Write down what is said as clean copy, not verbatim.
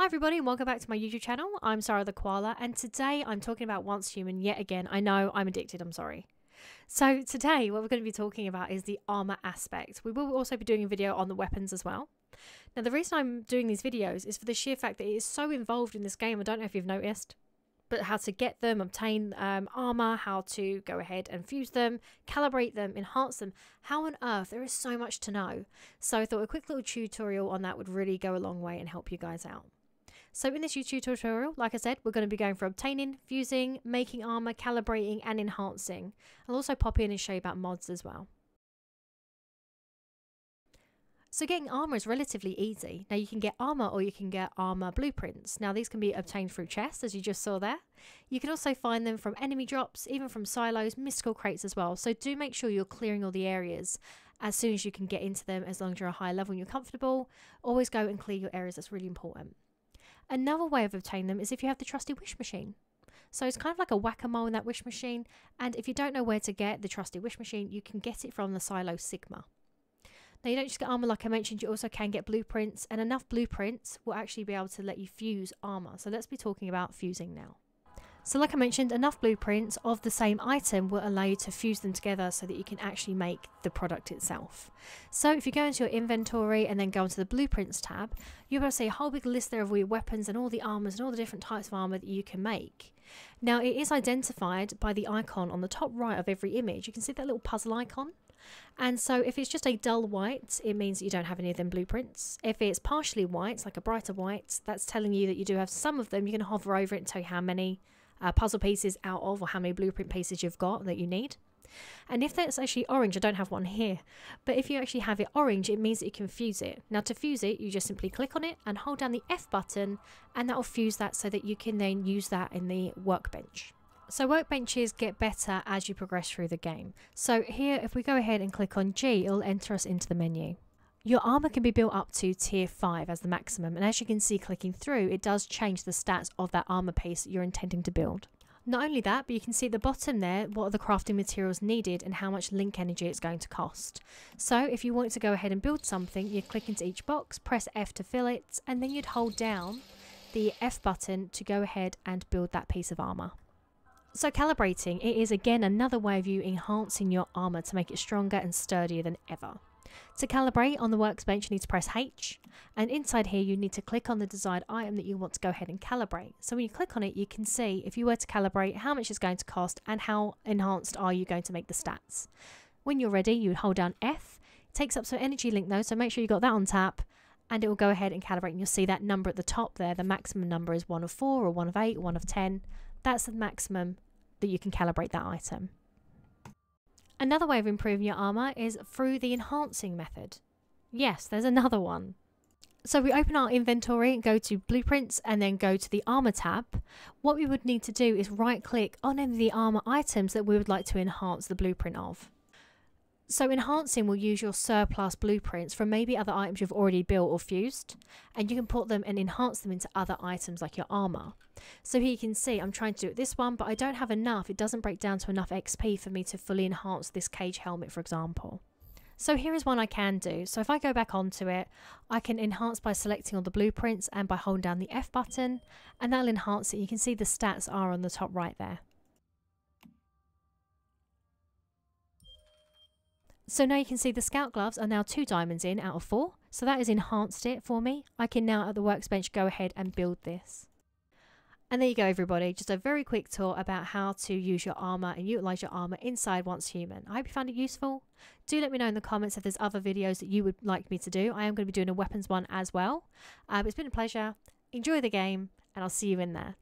Hi everybody and welcome back to my YouTube channel. I'm Sarah the Koala and today I'm talking about Once Human yet again. I know, I'm addicted, I'm sorry. So today what we're going to be talking about is the armor aspect. We will also be doing a video on the weapons as well. Now the reason I'm doing these videos is for the sheer fact that it is so involved in this game. I don't know if you've noticed, but how to get them, obtain armor, how to go ahead and fuse them, calibrate them, enhance them. How on earth? There is so much to know. So I thought a quick little tutorial on that would really go a long way and help you guys out. So in this YouTube tutorial, like I said, we're going to be going for obtaining, fusing, making armor, calibrating and enhancing. I'll also pop in and show you about mods as well. So getting armor is relatively easy. Now you can get armor or you can get armor blueprints. Now these can be obtained through chests, as you just saw there. You can also find them from enemy drops, even from silos, mystical crates as well. So do make sure you're clearing all the areas as soon as you can get into them, as long as you're a high level and you're comfortable. Always go and clear your areas, that's really important. Another way of obtaining them is if you have the trusty wish machine. So it's kind of like a whack-a-mole in that wish machine, and if you don't know where to get the trusty wish machine, you can get it from the Silo Sigma. Now you don't just get armor like I mentioned, you also can get blueprints, and enough blueprints will actually be able to let you fuse armor. So let's be talking about fusing now. So like I mentioned, enough blueprints of the same item will allow you to fuse them together so that you can actually make the product itself. So if you go into your inventory and then go into the blueprints tab, you'll be able to see a whole big list there of all your weapons and all the armors and all the different types of armor that you can make. Now it is identified by the icon on the top right of every image. You can see that little puzzle icon. And so if it's just a dull white, it means that you don't have any of them blueprints. If it's partially white, like a brighter white, that's telling you that you do have some of them. You can hover over it and tell you how many puzzle pieces out of, or how many blueprint pieces you've got that you need. And if that's actually orange, I don't have one here, but if you actually have it orange, it means that you can fuse it. Now to fuse it, you just simply click on it and hold down the F button, and that will fuse that so that you can then use that in the workbench. So workbenches get better as you progress through the game. So here, if we go ahead and click on G, it'll enter us into the menu. Your armor can be built up to tier 5 as the maximum, and as you can see clicking through, it does change the stats of that armor piece that you're intending to build. Not only that, but you can see at the bottom there what are the crafting materials needed and how much link energy it's going to cost. So if you want to go ahead and build something, you click into each box, press F to fill it, and then you'd hold down the F button to go ahead and build that piece of armor. So calibrating, it is again another way of you enhancing your armor to make it stronger and sturdier than ever. To calibrate on the workbench, you need to press H, and inside here you need to click on the desired item that you want to go ahead and calibrate. So when you click on it, you can see if you were to calibrate how much it's going to cost and how enhanced are you going to make the stats. When you're ready, you would hold down F. It takes up some energy link though, so make sure you got that on tap, and it will go ahead and calibrate, and you'll see that number at the top there. The maximum number is 1 of 4 or 1 of 8, 1 of 10. That's the maximum that you can calibrate that item. Another way of improving your armor is through the enhancing method. Yes, there's another one. So we open our inventory and go to blueprints and then go to the armor tab. What we would need to do is right click on any of the armor items that we would like to enhance the blueprint of. So enhancing will use your surplus blueprints from maybe other items you've already built or fused, and you can put them and enhance them into other items like your armor. So here you can see I'm trying to do it this one, but I don't have enough. It doesn't break down to enough XP for me to fully enhance this cage helmet, for example. So here is one I can do. So if I go back onto it, I can enhance by selecting all the blueprints and by holding down the F button, and that'll enhance it. You can see the stats are on the top right there. So now you can see the scout gloves are now 2 diamonds in out of 4. So that has enhanced it for me. I can now at the workbench go ahead and build this. And there you go everybody, just a very quick tour about how to use your armor and utilize your armor inside Once Human. I hope you found it useful. Do let me know in the comments if there's other videos that you would like me to do. I am going to be doing a weapons one as well. It's been a pleasure. Enjoy the game and I'll see you in there.